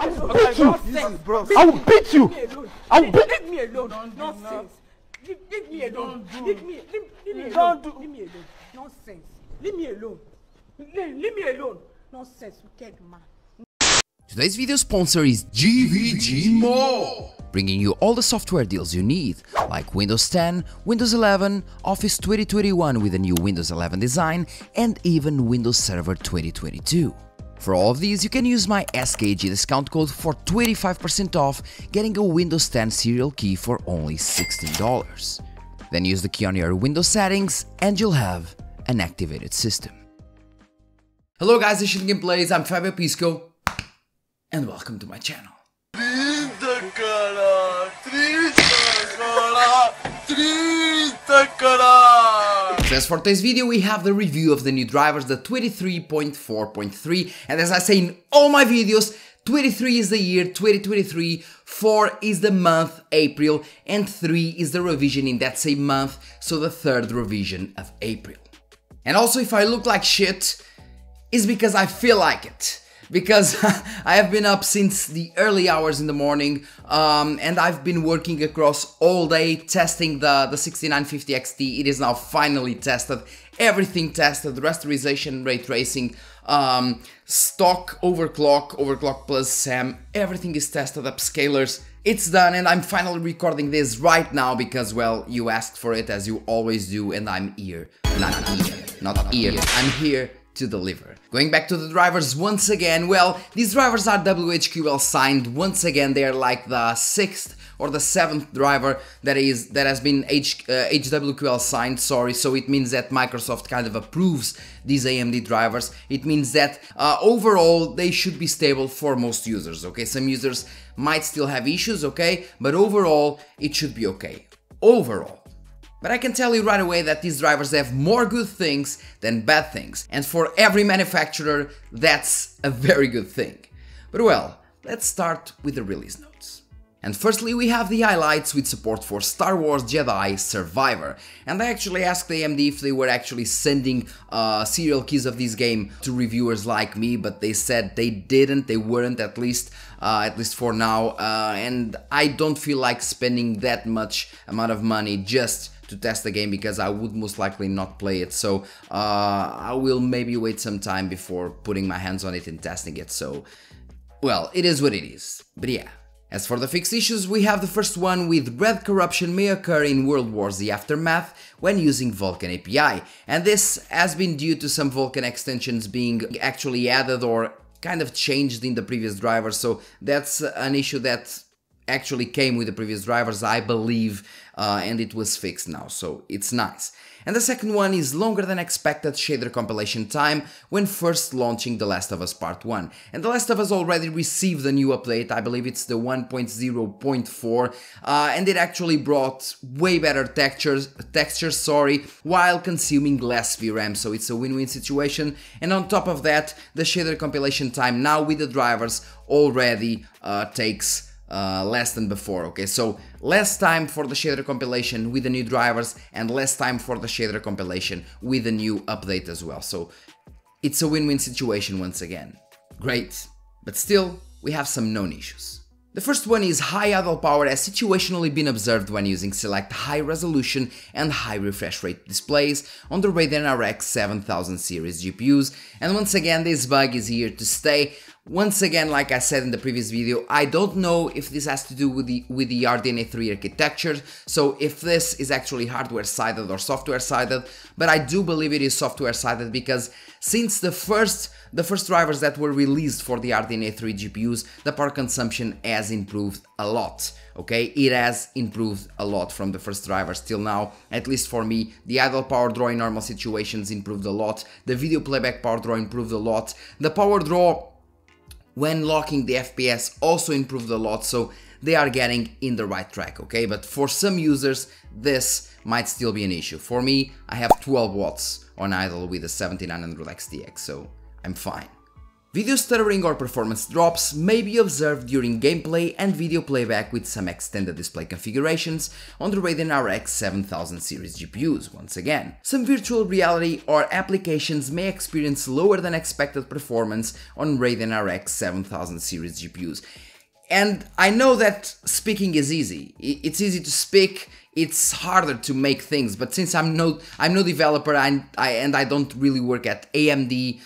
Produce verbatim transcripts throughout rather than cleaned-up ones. I will okay, beat you. I will beat you. I will beat. Leave me alone. Nonsense. Leave me alone. Leave me. Leave me alone. Leave me alone. Nonsense. Leave me alone. Leave me alone. Nonsense. Wicked man. Today's video sponsor is GVGMall, bringing you all the software deals you need, like Windows ten, Windows eleven, Office twenty twenty-one with a new Windows eleven design, and even Windows Server twenty twenty-two. For all of these, you can use my S K G discount code for twenty-five percent off, getting a Windows ten serial key for only sixteen dollars. Then use the key on your Windows settings and you'll have an activated system. Hello guys, Ancient Gameplays, I'm Fabio Pisco. And welcome to my channel. As for today's video, we have the review of the new drivers, the twenty-three point four point three, and as I say in all my videos, twenty-three is the year twenty twenty-three, four is the month April, and three is the revision in that same month, so the third revision of April. And also, if I look like shit, it's because I feel like it. Because I have been up since the early hours in the morning, um, and I've been working across all day testing the, the sixty-nine fifty X T. It is now finally tested, everything tested, rasterization, ray tracing, um, stock, overclock, overclock plus SAM, everything is tested, upscalers. It's done, and I'm finally recording this right now because, well, you asked for it as you always do, and I'm here. Not here, not here, I'm here to deliver. Going back to the drivers once again, well, these drivers are W H Q L signed once again. They are like the sixth or the seventh driver that is that has been H, uh, H W Q L signed, sorry, so it means that Microsoft kind of approves these A M D drivers. It means that uh, overall they should be stable for most users, okay? Some users might still have issues, okay? But overall it should be okay, overall. But I can tell you right away that these drivers have more good things than bad things. And for every manufacturer, that's a very good thing. But well, let's start with the release notes. And firstly, we have the highlights with support for Star Wars Jedi Survivor. And I actually asked A M D if they were actually sending uh, serial keys of this game to reviewers like me, but they said they didn't, they weren't, at least uh, at least for now. Uh, and I don't feel like spending that much amount of money just to test the game, because I would most likely not play it, so uh, I will maybe wait some time before putting my hands on it and testing it, so well, it is what it is, but yeah. As for the fixed issues, we have the first one with red corruption may occur in World War Z Aftermath when using Vulkan A P I, and this has been due to some Vulkan extensions being actually added or kind of changed in the previous driver, so that's an issue that actually came with the previous drivers, I believe, uh, and it was fixed now, so it's nice. And the second one is longer than expected shader compilation time when first launching The Last of Us Part one. And The Last of Us already received a new update, I believe it's the one point oh point four, uh, and it actually brought way better textures, textures, sorry, while consuming less V RAM, so it's a win-win situation. And on top of that, the shader compilation time now with the drivers already uh, takes Uh, less than before, okay? So less time for the shader compilation with the new drivers and less time for the shader compilation with the new update as well. So it's a win-win situation once again. Great, but still we have some known issues. The first one is high idle power has situationally been observed when using select high resolution and high refresh rate displays on the Radeon R X seven thousand series G P Us, and once again this bug is here to stay. Once again, like I said in the previous video, I don't know if this has to do with the with the R D N A three architecture, so if this is actually hardware-sided or software-sided, but I do believe it is software-sided, because since the first the first drivers that were released for the R D N A three G P Us, the power consumption has improved a lot, okay? It has improved a lot from the first drivers till now, at least for me. The idle power draw in normal situations improved a lot, the video playback power draw improved a lot, the power draw when locking the F P S also improved a lot, so they are getting in the right track, okay? But for some users, this might still be an issue. For me, I have twelve watts on idle with a seventy-nine hundred X T X, so I'm fine. Video stuttering or performance drops may be observed during gameplay and video playback with some extended display configurations on the Radeon R X seven thousand series G P Us once again. Some virtual reality or applications may experience lower than expected performance on Radeon R X seven thousand series G P Us. And I know that speaking is easy, it's easy to speak, it's harder to make things, but since I'm no, I'm no developer and I, and I don't really work at A M D,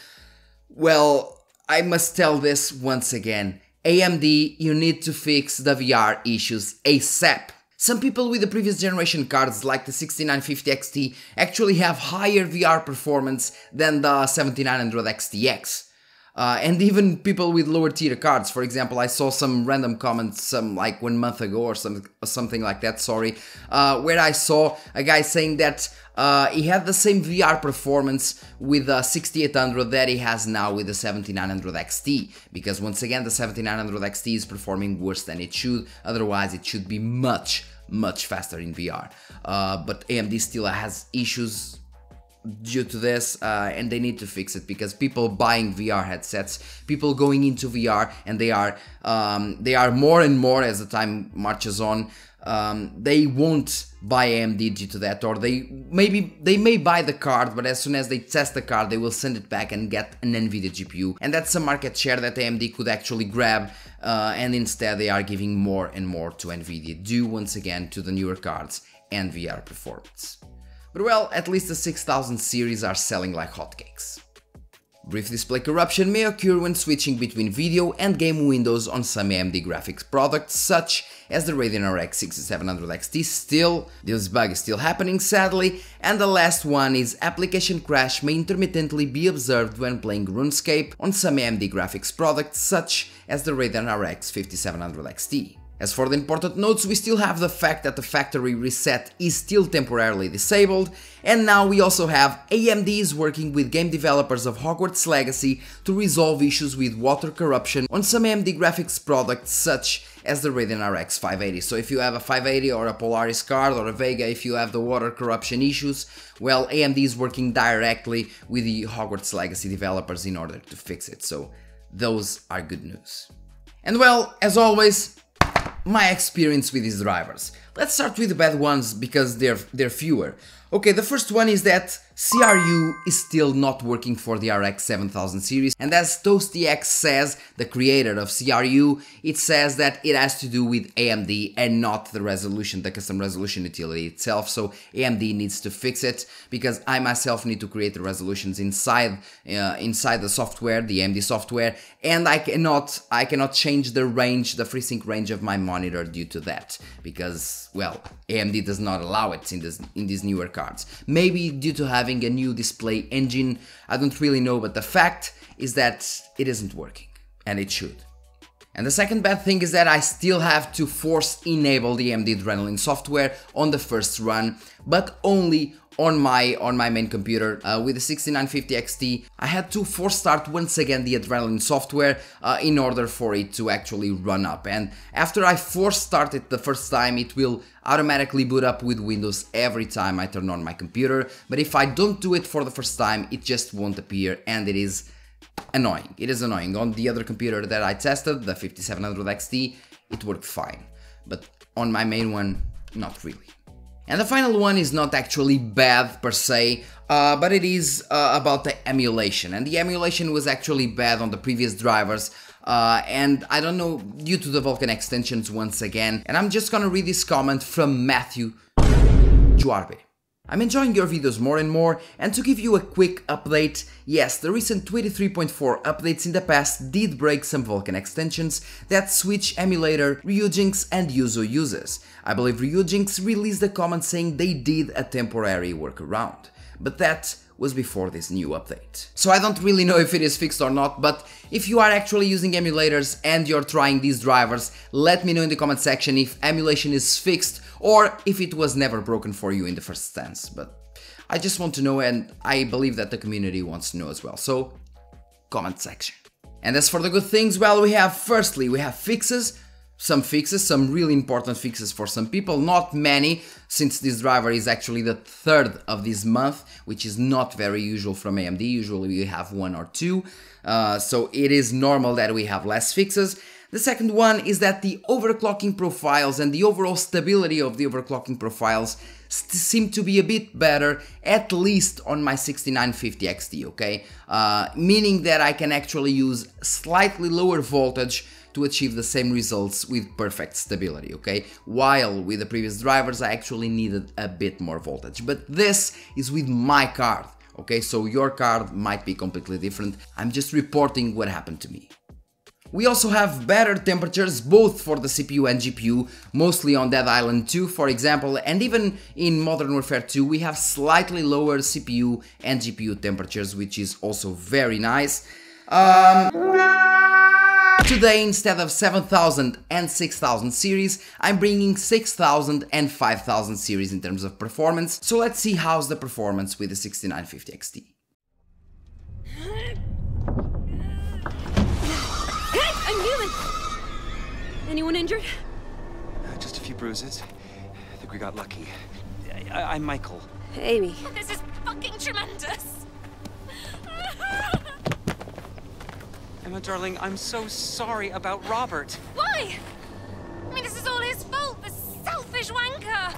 well, I must tell this once again, A M D, you need to fix the V R issues ASAP. Some people with the previous generation cards like the sixty-nine fifty X T actually have higher V R performance than the seventy-nine hundred X T X. Uh, and even people with lower tier cards, for example, I saw some random comments some like one month ago or some, something like that, sorry, uh, where I saw a guy saying that uh, he had the same V R performance with the sixty-eight hundred that he has now with the seventy-nine hundred X T, because once again the seventy-nine hundred X T is performing worse than it should, otherwise it should be much, much faster in V R, uh, but A M D still has issues due to this, uh, and they need to fix it, because people buying V R headsets, people going into V R, and they are um, they are more and more as the time marches on. Um, they won't buy A M D due to that, or they maybe they may buy the card, but as soon as they test the card, they will send it back and get an NVIDIA G P U, and that's a market share that A M D could actually grab, uh, and instead they are giving more and more to NVIDIA, due once again to the newer cards and V R performance. But well, at least the six thousand series are selling like hotcakes. Brief display corruption may occur when switching between video and game windows on some A M D graphics products, such as the Radeon R X sixty-seven hundred X T. Still, this bug is still happening, sadly. And the last one is application crash may intermittently be observed when playing RuneScape on some A M D graphics products, such as the Radeon R X fifty-seven hundred X T. As for the important notes, we still have the fact that the factory reset is still temporarily disabled, and now we also have A M D is working with game developers of Hogwarts Legacy to resolve issues with water corruption on some A M D graphics products such as the Radeon R X five eighty. So if you have a five eighty or a Polaris card or a Vega, if you have the water corruption issues, well, A M D is working directly with the Hogwarts Legacy developers in order to fix it, so those are good news. And well, as always, my experience with these drivers. Let's start with the bad ones because they're they're fewer. Okay, the first one is that C R U is still not working for the R X seven thousand series, and as ToastyX says, the creator of C R U, it says that it has to do with A M D and not the resolution, the custom resolution utility itself, so A M D needs to fix it, because I myself need to create the resolutions inside uh, inside the software, the A M D software, and I cannot, I cannot change the range, the FreeSync range of my monitor due to that, because, well, A M D does not allow it in, this, in these newer cards. Maybe due to having a new display engine, I don't really know, but the fact is that it isn't working, and it should. And the second bad thing is that I still have to force enable the A M D Adrenalin software on the first run, but only on my on my main computer. Uh, with the sixty-nine fifty X T, I had to force start once again the Adrenalin software uh, in order for it to actually run up. And after I force start it the first time, it will automatically boot up with Windows every time I turn on my computer. But if I don't do it for the first time, it just won't appear, and it is annoying. It is annoying. On the other computer that I tested, the fifty-seven hundred X T, it worked fine, but on my main one, not really. And the final one is not actually bad per se, uh, but it is uh, about the emulation, and the emulation was actually bad on the previous drivers, uh, and I don't know, due to the Vulkan extensions once again. And I'm just gonna read this comment from Matthew Juarbe. I'm enjoying your videos more and more, and to give you a quick update, yes, the recent twenty-three point four updates in the past did break some Vulkan extensions that Switch emulator Ryujinx and Yuzu uses. I believe Ryujinx released a comment saying they did a temporary workaround, but that was before this new update. So I don't really know if it is fixed or not, but if you are actually using emulators and you're trying these drivers, let me know in the comment section if emulation is fixed or if it was never broken for you in the first stance. But I just want to know, and I believe that the community wants to know as well, so comment section. And as for the good things, well, we have, firstly, we have fixes. some fixes, some really important fixes for some people, not many, since this driver is actually the third of this month, which is not very usual from A M D. Usually we have one or two, uh, so it is normal that we have less fixes. The second one is that the overclocking profiles and the overall stability of the overclocking profiles seem to be a bit better, at least on my sixty-nine fifty X T, okay? Uh, meaning that I can actually use slightly lower voltage to achieve the same results with perfect stability, okay? While with the previous drivers I actually needed a bit more voltage, but this is with my card, okay? So your card might be completely different. I'm just reporting what happened to me. We also have better temperatures both for the C P U and G P U, mostly on Dead Island two, for example, and even in Modern Warfare two we have slightly lower C P U and G P U temperatures, which is also very nice. Um... Today, instead of seven thousand and six thousand series, I'm bringing six thousand and five thousand series in terms of performance, so let's see how's the performance with the sixty-nine fifty X T. Hey, I'm human! Anyone injured? Uh, just a few bruises. I think we got lucky. I I'm Michael. Amy. This is fucking tremendous! Emma, darling, I'm so sorry about Robert. Why? I mean, this is all his fault, the selfish wanker.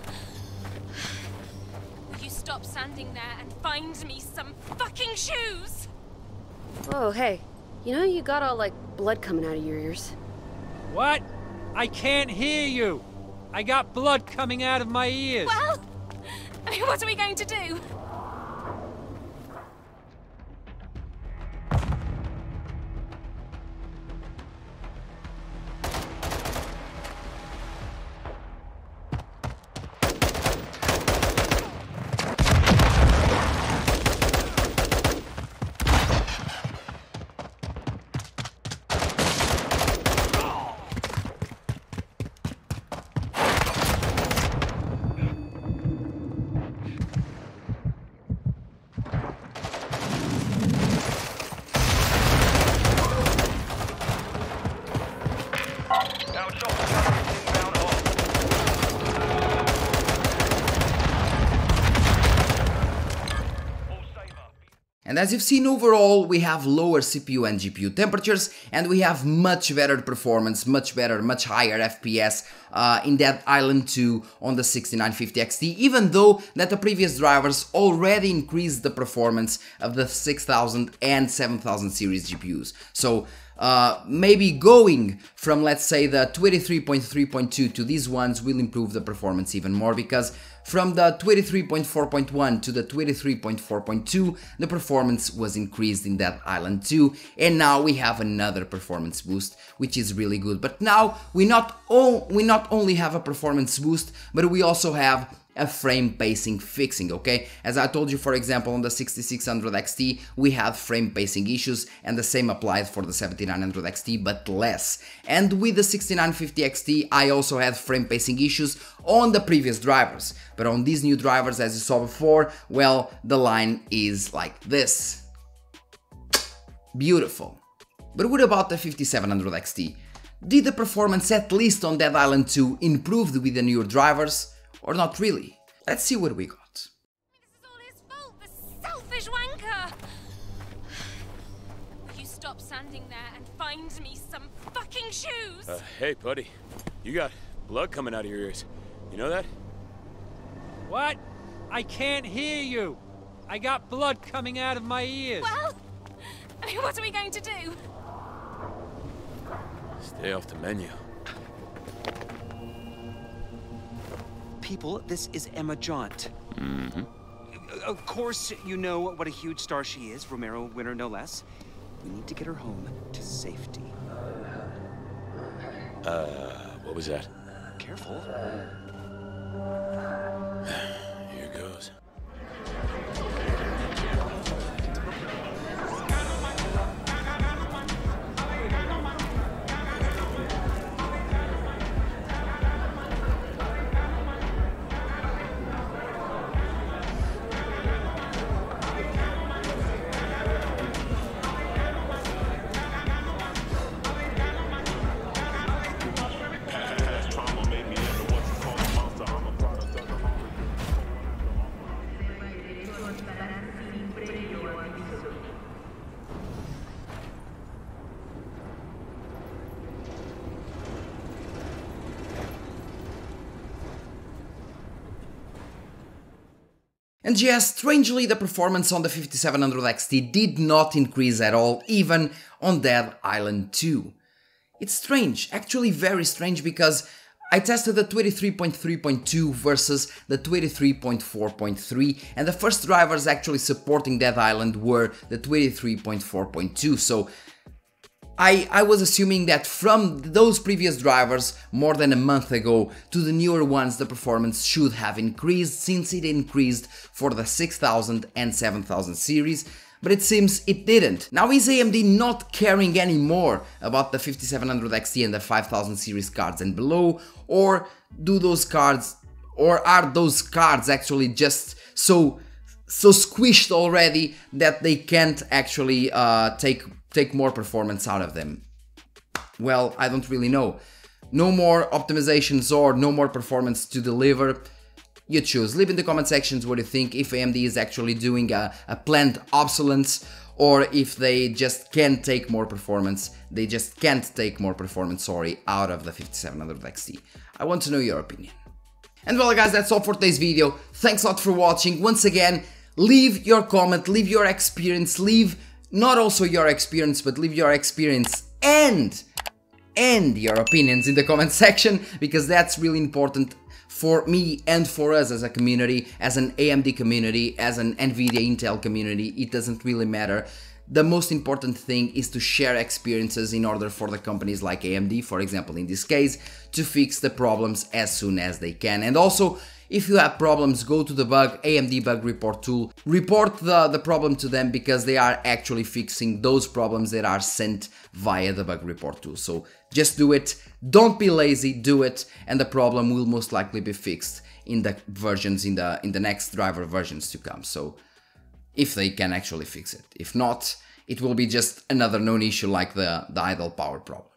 Will you stop standing there and find me some fucking shoes? Oh, hey. You know, you got all, like, blood coming out of your ears. What? I can't hear you. I got blood coming out of my ears. Well, I mean, what are we going to do? And as you've seen, overall, we have lower C P U and G P U temperatures, and we have much better performance, much better, much higher F P S uh, in Dead Island two on the sixty-nine fifty X T, even though that the previous drivers already increased the performance of the six thousand and seven thousand series G P Us. So uh, maybe going from, let's say, the twenty-three point three point two to these ones will improve the performance even more, because from the twenty-three point four point one to the twenty-three point four point two, the performance was increased in Dead Island two, and now we have another performance boost, which is really good. But now we not, o we not only have a performance boost, but we also have a frame pacing fixing, okay? As I told you, for example, on the sixty-six hundred X T, we had frame pacing issues, and the same applies for the seventy-nine hundred X T, but less. And with the sixty-nine fifty X T, I also had frame pacing issues on the previous drivers. But on these new drivers, as you saw before, well, the line is like this. Beautiful. But what about the fifty-seven hundred X T? Did the performance, at least on Dead Island two, improve with the newer drivers? Or not really. Let's see what we got. This is all his fault, the selfish wanker! Will you stop standing there and find me some fucking shoes? Uh, hey, buddy. You got blood coming out of your ears. You know that? What? I can't hear you. I got blood coming out of my ears. Well, I mean, what are we going to do? Stay off the menu. People, this is Emma Jaunt. Mm-hmm. Of course, you know what a huge star she is, Romero winner no less. We need to get her home to safety. Uh, what was that? Careful. Here goes. And yes, strangely, the performance on the fifty-seven hundred X T did not increase at all, even on Dead Island two. It's strange, actually very strange, because I tested the twenty-three point three point two versus the twenty-three point four point three, and the first drivers actually supporting Dead Island were the twenty-three point four point two, so I, I was assuming that from those previous drivers more than a month ago to the newer ones the performance should have increased, since it increased for the six thousand and seven thousand series, but it seems it didn't. Now, is A M D not caring anymore about the fifty-seven hundred X T and the five thousand series cards and below, or do those cards, or are those cards actually just so so squished already that they can't actually uh, take take more performance out of them? Well, I don't really know. No more optimizations or no more performance to deliver. You choose. Leave in the comment sections what you think, if A M D is actually doing a, a planned obsolescence, or if they just can't take more performance, they just can't take more performance, sorry, out of the fifty-seven hundred X T. I want to know your opinion. And well guys, that's all for today's video. Thanks a lot for watching. Once again, leave your comment, leave your experience, leave not also your experience, but leave your experience and, and your opinions in the comment section, because that's really important for me and for us as a community, as an A M D community, as an NVIDIA Intel community. It doesn't really matter. The most important thing is to share experiences in order for the companies like A M D, for example in this case, to fix the problems as soon as they can. And also, if you have problems, go to the bug, A M D bug report tool, report the, the problem to them, because they are actually fixing those problems that are sent via the bug report tool. So just do it, don't be lazy, do it, and the problem will most likely be fixed in the versions, in the, in the next driver versions to come. So if they can actually fix it, if not, it will be just another known issue like the, the idle power problem.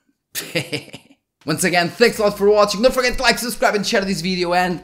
Once again, thanks a lot for watching, don't forget to like, subscribe and share this video, and